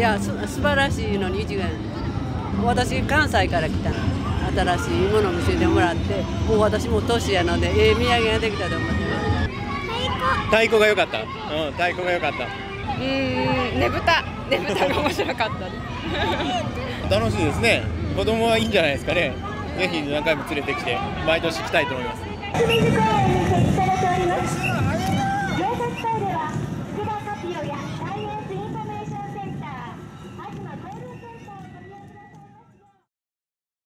いや、素晴らしいのに違い。私関西から来たの。新しいものを見せてもらって、もう私も年やので土産ができたと思ってます。太鼓が良かった。うん、太鼓が良かった。ねぶたが面白かった楽しいですね。子供はいいんじゃないですかね。ぜひ何回も連れてきて、毎年来たいと思います。